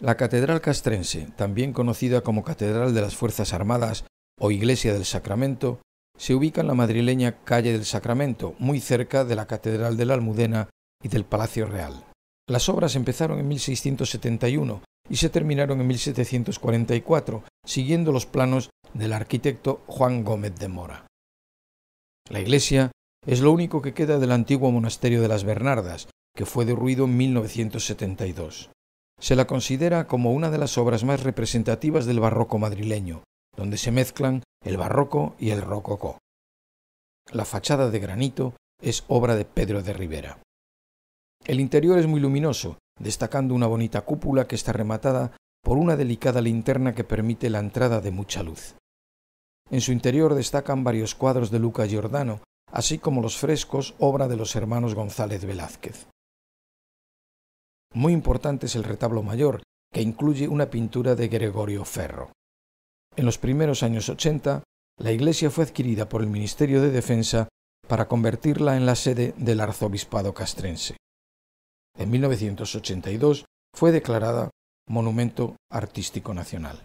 La Catedral Castrense, también conocida como Catedral de las Fuerzas Armadas o Iglesia del Sacramento, se ubica en la madrileña Calle del Sacramento, muy cerca de la Catedral de la Almudena y del Palacio Real. Las obras empezaron en 1671 y se terminaron en 1744, siguiendo los planos del arquitecto Juan Gómez de Mora. La iglesia es lo único que queda del antiguo monasterio de las Bernardas, que fue derruido en 1972. Se la considera como una de las obras más representativas del barroco madrileño, donde se mezclan el barroco y el rococó. La fachada de granito es obra de Pedro de Rivera. El interior es muy luminoso, destacando una bonita cúpula que está rematada por una delicada linterna que permite la entrada de mucha luz. En su interior destacan varios cuadros de Lucas Giordano, así como los frescos, obra de los hermanos González Velázquez. Muy importante es el retablo mayor, que incluye una pintura de Gregorio Ferro. En los primeros años 80, la iglesia fue adquirida por el Ministerio de Defensa para convertirla en la sede del Arzobispado Castrense. En 1982 fue declarada Monumento Artístico Nacional.